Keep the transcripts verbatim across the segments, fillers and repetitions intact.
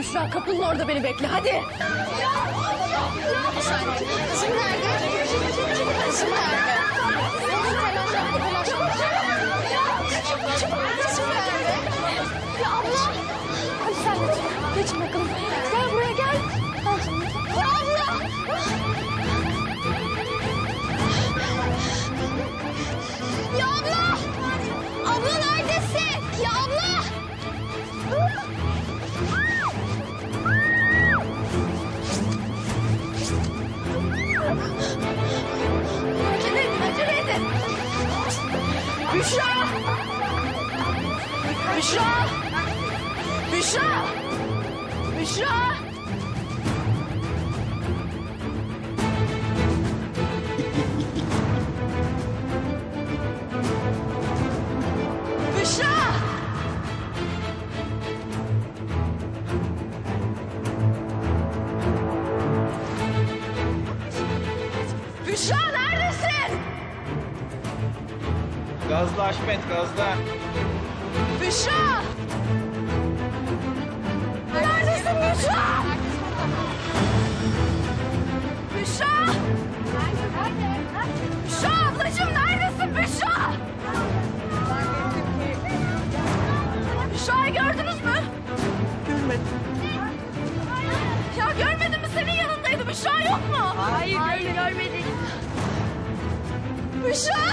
Büşra, kapının orada beni bekle, hadi. Ya, Büşra, kızım nerede? Kızım nerede? Çabuk, çabuk, çabuk, kızım nerede? Ya abla. Hadi sen geçin, geçin bakalım. Gel buraya, gel. Ya abla. Ya abla. Abla neredesin? Ya abla. Acele edin, acele edin. Büşra! Büşra! Büşra! Büşra! Büşra! Büşra neredesin? Gazla Haşmet, gazla. Büşra! Neredesin Büşra? Büşra! Büşra ablacığım neredesin Büşra? Büşra'yı gördünüz mü? Görmedim. Ya görmedin mi? Senin yanındaydı. Büşra yok mu? Hayır, hayır görmedik. Büşra!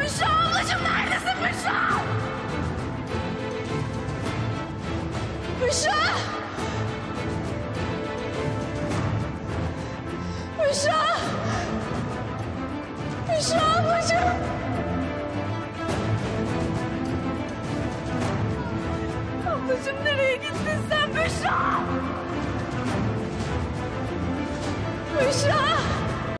Büşra ablacığım neredesin Büşra? Büşra! Büşra! Büşra ablacığım! Ablacığım nereye gittin sen Büşra? Büşra!